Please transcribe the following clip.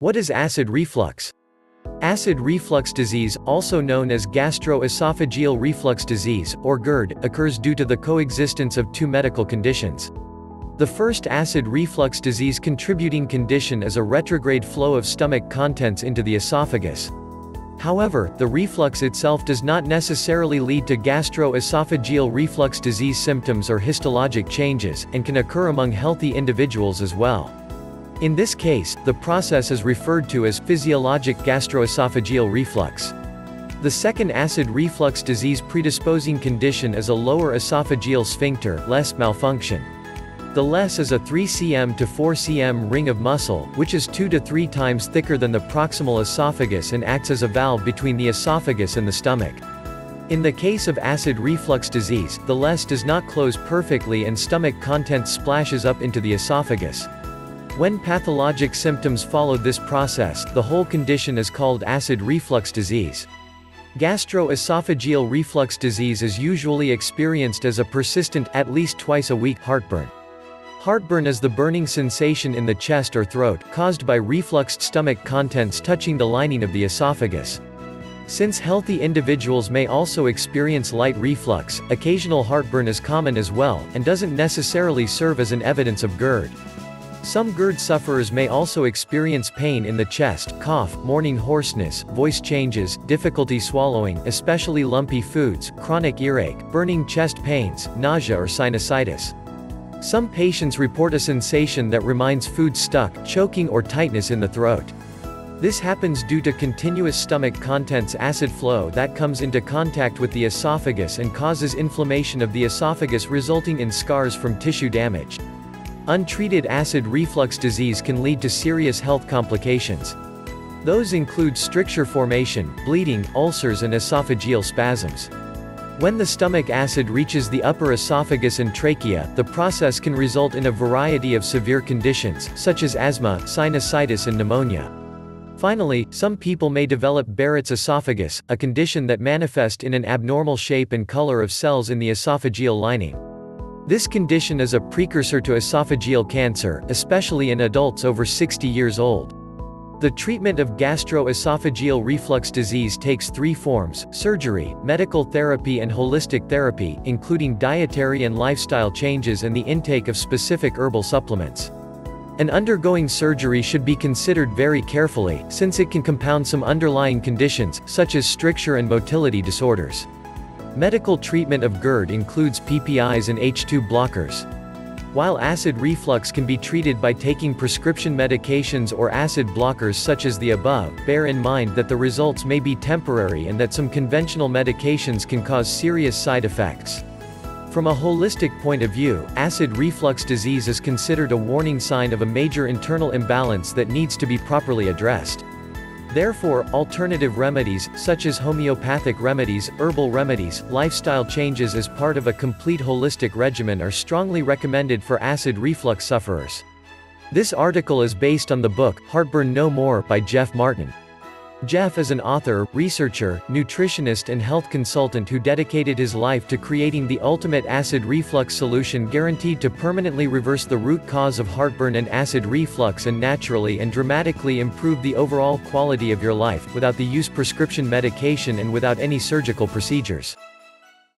What is acid reflux? Acid reflux disease, also known as gastroesophageal reflux disease, or GERD, occurs due to the coexistence of two medical conditions. The first acid reflux disease contributing condition is a retrograde flow of stomach contents into the esophagus. However, the reflux itself does not necessarily lead to gastroesophageal reflux disease symptoms or histologic changes, and can occur among healthy individuals as well. In this case, the process is referred to as physiologic gastroesophageal reflux. The second acid reflux disease predisposing condition is a lower esophageal sphincter (LES) malfunction. The LES is a 3 cm to 4 cm ring of muscle, which is 2 to 3 times thicker than the proximal esophagus and acts as a valve between the esophagus and the stomach. In the case of acid reflux disease, the LES does not close perfectly and stomach contents splashes up into the esophagus. When pathologic symptoms follow this process, the whole condition is called acid reflux disease. Gastroesophageal reflux disease is usually experienced as a persistent, at least twice a week, heartburn. Heartburn is the burning sensation in the chest or throat, caused by refluxed stomach contents touching the lining of the esophagus. Since healthy individuals may also experience light reflux, occasional heartburn is common as well, and doesn't necessarily serve as an evidence of GERD. Some GERD sufferers may also experience pain in the chest, cough, morning hoarseness, voice changes, difficulty swallowing, especially lumpy foods, chronic earache, burning chest pains, nausea or sinusitis. Some patients report a sensation that reminds food stuck, choking or tightness in the throat. This happens due to continuous stomach contents acid flow that comes into contact with the esophagus and causes inflammation of the esophagus resulting in scars from tissue damage. Untreated acid reflux disease can lead to serious health complications. Those include stricture formation, bleeding, ulcers and esophageal spasms. When the stomach acid reaches the upper esophagus and trachea, the process can result in a variety of severe conditions, such as asthma, sinusitis and pneumonia. Finally, some people may develop Barrett's esophagus, a condition that manifests in an abnormal shape and color of cells in the esophageal lining. This condition is a precursor to esophageal cancer, especially in adults over 60 years old. The treatment of gastroesophageal reflux disease takes three forms: surgery, medical therapy and holistic therapy, including dietary and lifestyle changes and the intake of specific herbal supplements. And undergoing surgery should be considered very carefully, since it can compound some underlying conditions, such as stricture and motility disorders. Medical treatment of GERD includes PPIs and H2 blockers. While acid reflux can be treated by taking prescription medications or acid blockers such as the above, bear in mind that the results may be temporary and that some conventional medications can cause serious side effects. From a holistic point of view, acid reflux disease is considered a warning sign of a major internal imbalance that needs to be properly addressed. Therefore, alternative remedies, such as homeopathic remedies, herbal remedies, lifestyle changes as part of a complete holistic regimen are strongly recommended for acid reflux sufferers. This article is based on the book, Heartburn No More, by Jeff Martin. Jeff is an author, researcher, nutritionist and health consultant who dedicated his life to creating the ultimate acid reflux solution guaranteed to permanently reverse the root cause of heartburn and acid reflux and naturally and dramatically improve the overall quality of your life, without the use of prescription medication and without any surgical procedures.